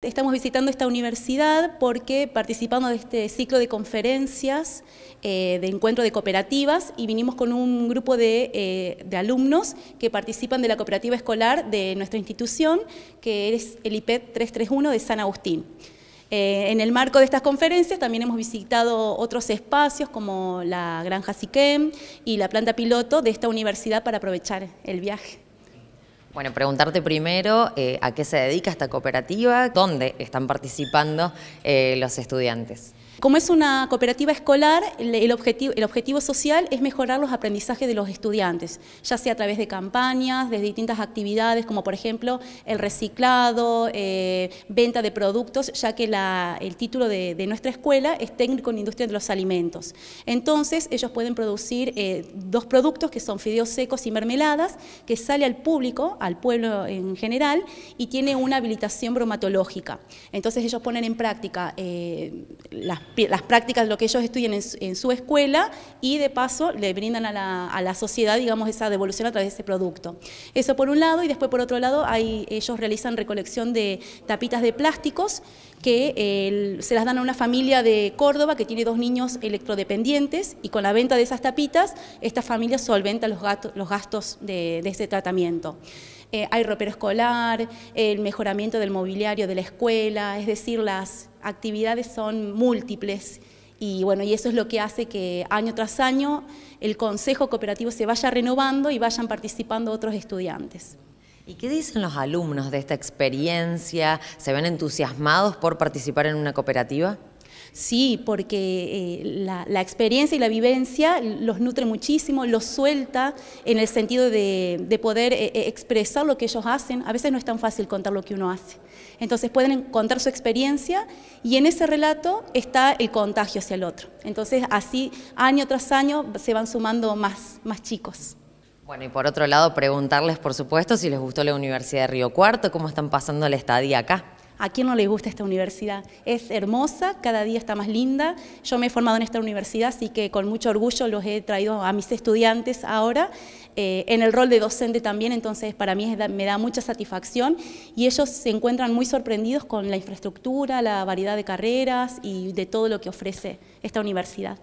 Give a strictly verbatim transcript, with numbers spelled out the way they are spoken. Estamos visitando esta universidad porque participamos de este ciclo de conferencias, eh, de encuentro de cooperativas, y vinimos con un grupo de, eh, de alumnos que participan de la cooperativa escolar de nuestra institución, que es el I P E T trescientos treinta y uno de San Agustín. Eh, en el marco de estas conferencias también hemos visitado otros espacios como la Granja Siquem y la planta piloto de esta universidad para aprovechar el viaje. Bueno, preguntarte primero eh, a qué se dedica esta cooperativa, dónde están participando eh, los estudiantes. Como es una cooperativa escolar, el objetivo, el objetivo social es mejorar los aprendizajes de los estudiantes, ya sea a través de campañas, de distintas actividades, como por ejemplo el reciclado, eh, venta de productos, ya que la, el título de, de nuestra escuela es técnico en industria de los alimentos. Entonces ellos pueden producir eh, dos productos que son fideos secos y mermeladas, que sale al público, al pueblo en general, y tiene una habilitación bromatológica. Entonces ellos ponen en práctica eh, las las prácticas de lo que ellos estudian en su, en su escuela, y de paso le brindan a la, a la sociedad, digamos, esa devolución a través de ese producto. Eso por un lado, y después por otro lado hay, ellos realizan recolección de tapitas de plásticos que eh, se las dan a una familia de Córdoba que tiene dos niños electrodependientes, y con la venta de esas tapitas esta familia solventa los, gato, los gastos de, de este tratamiento. Eh, hay ropero escolar, el mejoramiento del mobiliario de la escuela, es decir, las actividades son múltiples, y bueno, y eso es lo que hace que año tras año el Consejo Cooperativo se vaya renovando y vayan participando otros estudiantes. ¿Y qué dicen los alumnos de esta experiencia? ¿Se ven entusiasmados por participar en una cooperativa? Sí, porque eh, la, la experiencia y la vivencia los nutre muchísimo, los suelta en el sentido de, de poder eh, expresar lo que ellos hacen. A veces no es tan fácil contar lo que uno hace. Entonces pueden contar su experiencia, y en ese relato está el contagio hacia el otro. Entonces así año tras año se van sumando más, más chicos. Bueno, y por otro lado preguntarles, por supuesto, si les gustó la Universidad de Río Cuarto, cómo están pasando la estadía acá. ¿A quién no le gusta esta universidad? Es hermosa, cada día está más linda. Yo me he formado en esta universidad, así que con mucho orgullo los he traído a mis estudiantes ahora, eh, en el rol de docente también, entonces para mí es, me da mucha satisfacción, y ellos se encuentran muy sorprendidos con la infraestructura, la variedad de carreras y de todo lo que ofrece esta universidad.